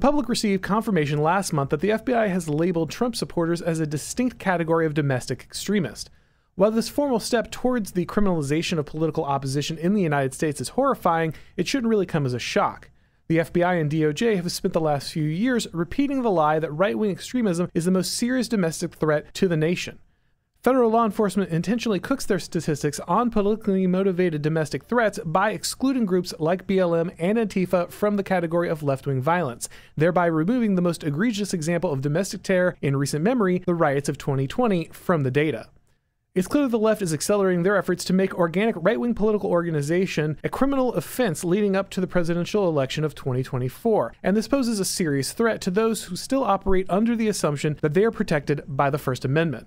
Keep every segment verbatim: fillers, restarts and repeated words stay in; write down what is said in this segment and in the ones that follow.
public received confirmation last month that the F B I has labeled Trump supporters as a distinct category of domestic extremist. While this formal step towards the criminalization of political opposition in the United States is horrifying, it shouldn't really come as a shock. The F B I and D O J have spent the last few years repeating the lie that right-wing extremism is the most serious domestic threat to the nation. Federal law enforcement intentionally cooks their statistics on politically motivated domestic threats by excluding groups like B L M and Antifa from the category of left-wing violence, thereby removing the most egregious example of domestic terror in recent memory, the riots of twenty twenty, from the data. It's clear the left is accelerating their efforts to make organic right-wing political organization a criminal offense leading up to the presidential election of twenty twenty-four, and this poses a serious threat to those who still operate under the assumption that they are protected by the First Amendment.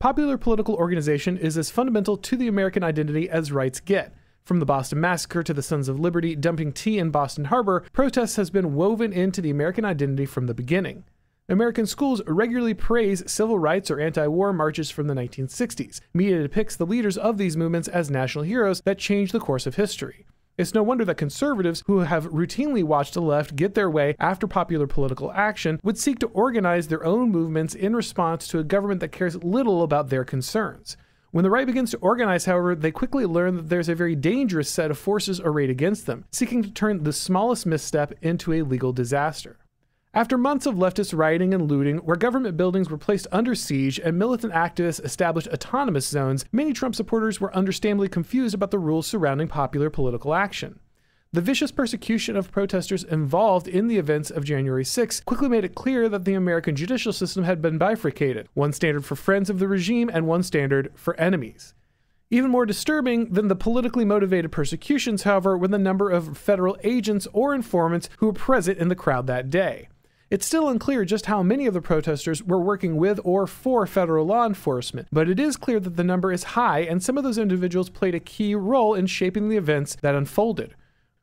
Popular political organization is as fundamental to the American identity as rights get. From the Boston Massacre to the Sons of Liberty dumping tea in Boston Harbor, protest has been woven into the American identity from the beginning. American schools regularly praise civil rights or anti-war marches from the nineteen sixties. Media depicts the leaders of these movements as national heroes that changed the course of history. It's no wonder that conservatives who have routinely watched the left get their way after popular political action would seek to organize their own movements in response to a government that cares little about their concerns. When the right begins to organize, however, they quickly learn that there's a very dangerous set of forces arrayed against them, seeking to turn the smallest misstep into a legal disaster. After months of leftist rioting and looting, where government buildings were placed under siege and militant activists established autonomous zones, many Trump supporters were understandably confused about the rules surrounding popular political action. The vicious persecution of protesters involved in the events of January sixth quickly made it clear that the American judicial system had been bifurcated, one standard for friends of the regime and one standard for enemies. Even more disturbing than the politically motivated persecutions, however, were the number of federal agents or informants who were present in the crowd that day. It's still unclear just how many of the protesters were working with or for federal law enforcement, but it is clear that the number is high and some of those individuals played a key role in shaping the events that unfolded.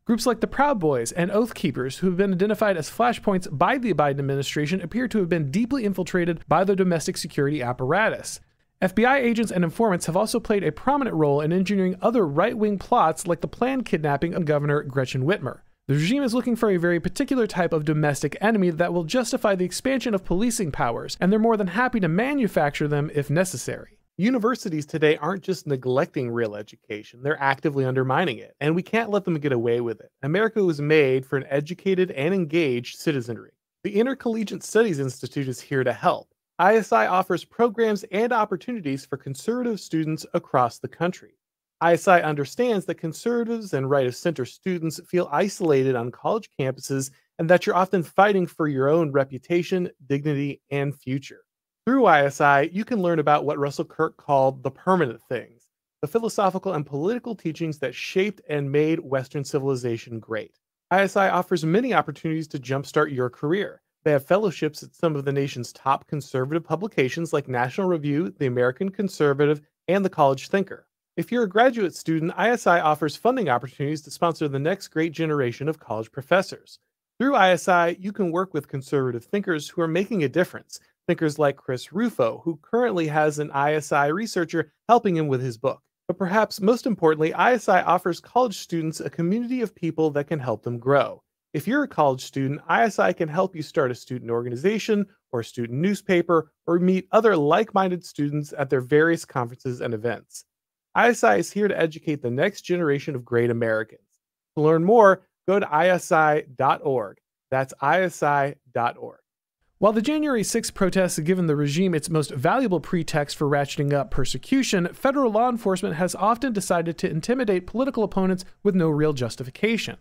Groups like the Proud Boys and Oath Keepers, who have been identified as flashpoints by the Biden administration, appear to have been deeply infiltrated by the domestic security apparatus. F B I agents and informants have also played a prominent role in engineering other right-wing plots like the planned kidnapping of Governor Gretchen Whitmer. The regime is looking for a very particular type of domestic enemy that will justify the expansion of policing powers, and they're more than happy to manufacture them if necessary. Universities today aren't just neglecting real education, they're actively undermining it, and we can't let them get away with it. America was made for an educated and engaged citizenry. The Intercollegiate Studies Institute is here to help. I S I offers programs and opportunities for conservative students across the country. I S I understands that conservatives and right-of-center students feel isolated on college campuses and that you're often fighting for your own reputation, dignity, and future. Through I S I, you can learn about what Russell Kirk called the permanent things, the philosophical and political teachings that shaped and made Western civilization great. I S I offers many opportunities to jumpstart your career. They have fellowships at some of the nation's top conservative publications like National Review, The American Conservative, and The College Thinker. If you're a graduate student, I S I offers funding opportunities to sponsor the next great generation of college professors. Through I S I, you can work with conservative thinkers who are making a difference, thinkers like Chris Rufo, who currently has an I S I researcher helping him with his book. But perhaps most importantly, I S I offers college students a community of people that can help them grow. If you're a college student, I S I can help you start a student organization or a student newspaper or meet other like-minded students at their various conferences and events. I S I is here to educate the next generation of great Americans. To learn more, go to I S I dot org. That's I S I dot org. While the January sixth protests have given the regime its most valuable pretext for ratcheting up persecution, federal law enforcement has often decided to intimidate political opponents with no real justification.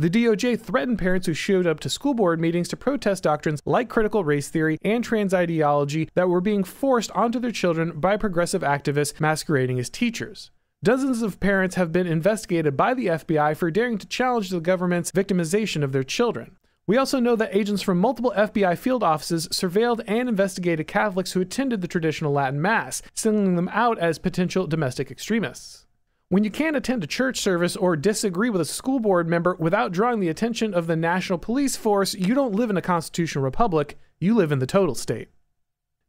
The D O J threatened parents who showed up to school board meetings to protest doctrines like critical race theory and trans ideology that were being forced onto their children by progressive activists masquerading as teachers. Dozens of parents have been investigated by the F B I for daring to challenge the government's victimization of their children. We also know that agents from multiple F B I field offices surveilled and investigated Catholics who attended the traditional Latin Mass, singling them out as potential domestic extremists. When you can't attend a church service or disagree with a school board member without drawing the attention of the national police force, you don't live in a constitutional republic, you live in the total state.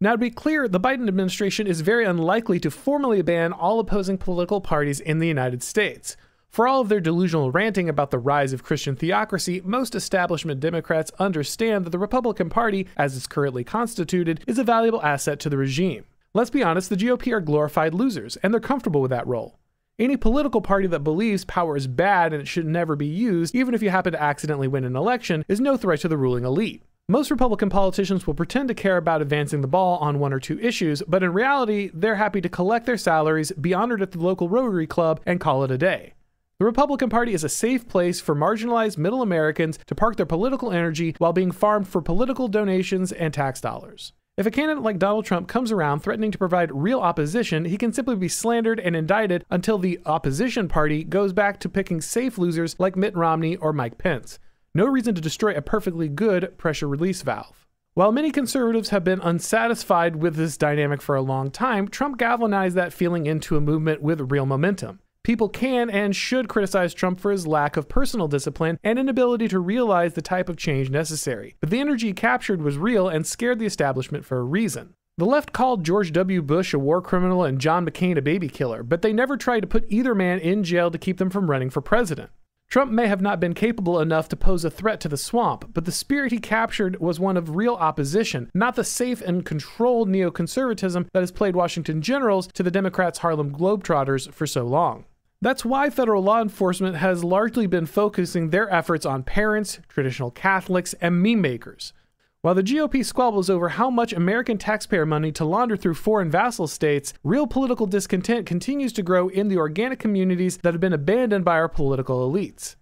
Now, to be clear, the Biden administration is very unlikely to formally ban all opposing political parties in the United States. For all of their delusional ranting about the rise of Christian theocracy, most establishment Democrats understand that the Republican Party, as it's currently constituted, is a valuable asset to the regime. Let's be honest, the G O P are glorified losers, and they're comfortable with that role. Any political party that believes power is bad and it should never be used, even if you happen to accidentally win an election, is no threat to the ruling elite. Most Republican politicians will pretend to care about advancing the ball on one or two issues, but in reality, they're happy to collect their salaries, be honored at the local Rotary Club, and call it a day. The Republican Party is a safe place for marginalized middle Americans to park their political energy while being farmed for political donations and tax dollars. If a candidate like Donald Trump comes around threatening to provide real opposition, he can simply be slandered and indicted until the opposition party goes back to picking safe losers like Mitt Romney or Mike Pence. No reason to destroy a perfectly good pressure release valve. While many conservatives have been unsatisfied with this dynamic for a long time, Trump galvanized that feeling into a movement with real momentum. People can and should criticize Trump for his lack of personal discipline and inability to realize the type of change necessary, but the energy captured was real and scared the establishment for a reason. The left called George W. Bush a war criminal and John McCain a baby killer, but they never tried to put either man in jail to keep them from running for president. Trump may have not been capable enough to pose a threat to the swamp, but the spirit he captured was one of real opposition, not the safe and controlled neoconservatism that has played Washington generals to the Democrats' Harlem Globetrotters for so long. That's why federal law enforcement has largely been focusing their efforts on parents, traditional Catholics, and meme makers. While the G O P squabbles over how much American taxpayer money to launder through foreign vassal states, real political discontent continues to grow in the organic communities that have been abandoned by our political elites.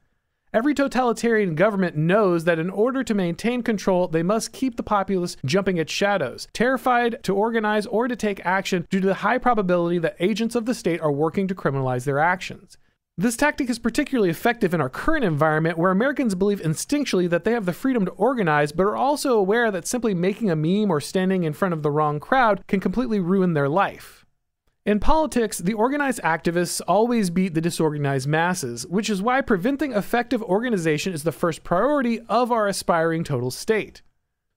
Every totalitarian government knows that in order to maintain control, they must keep the populace jumping at shadows, terrified to organize or to take action due to the high probability that agents of the state are working to criminalize their actions. This tactic is particularly effective in our current environment where Americans believe instinctually that they have the freedom to organize but are also aware that simply making a meme or standing in front of the wrong crowd can completely ruin their life. In politics, the organized activists always beat the disorganized masses, which is why preventing effective organization is the first priority of our aspiring total state.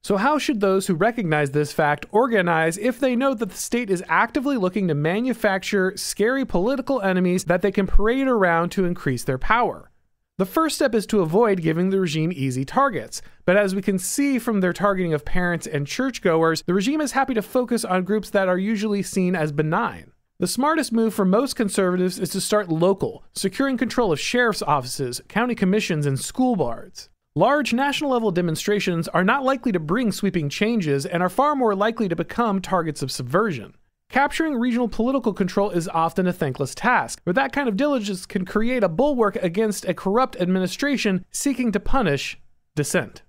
So how should those who recognize this fact organize if they know that the state is actively looking to manufacture scary political enemies that they can parade around to increase their power? The first step is to avoid giving the regime easy targets, but as we can see from their targeting of parents and churchgoers, the regime is happy to focus on groups that are usually seen as benign. The smartest move for most conservatives is to start local, securing control of sheriff's offices, county commissions, and school boards. Large national-level demonstrations are not likely to bring sweeping changes and are far more likely to become targets of subversion. Capturing regional political control is often a thankless task, but that kind of diligence can create a bulwark against a corrupt administration seeking to punish dissent.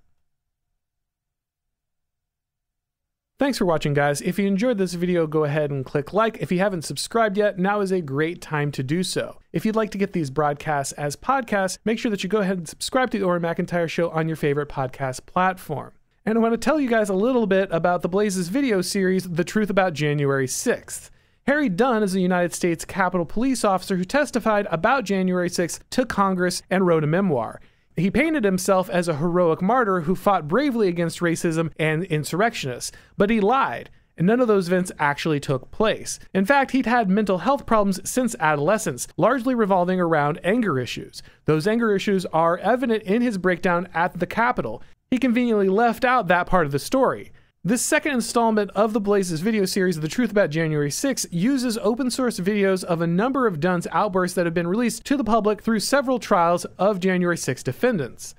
Thanks for watching, guys. If you enjoyed this video, go ahead and click like. If you haven't subscribed yet, now is a great time to do so. If you'd like to get these broadcasts as podcasts, make sure that you go ahead and subscribe to The Auron MacIntyre Show on your favorite podcast platform. And I want to tell you guys a little bit about The Blaze's video series, The Truth About January sixth. Harry Dunn is a United States Capitol Police officer who testified about January sixth to Congress and wrote a memoir. He painted himself as a heroic martyr who fought bravely against racism and insurrectionists, but he lied, and none of those events actually took place. In fact, he'd had mental health problems since adolescence, largely revolving around anger issues. Those anger issues are evident in his breakdown at the Capitol. He conveniently left out that part of the story. This second installment of The Blaze's video series, The Truth About January sixth, uses open source videos of a number of Dunn's outbursts that have been released to the public through several trials of January sixth defendants.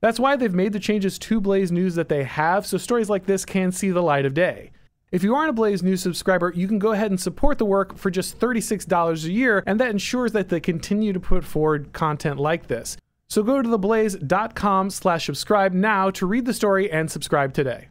That's why they've made the changes to Blaze News that they have, so stories like this can see the light of day. If you aren't a Blaze News subscriber, you can go ahead and support the work for just thirty-six dollars a year, and that ensures that they continue to put forward content like this. So go to theblaze dot com slash subscribe now to read the story and subscribe today.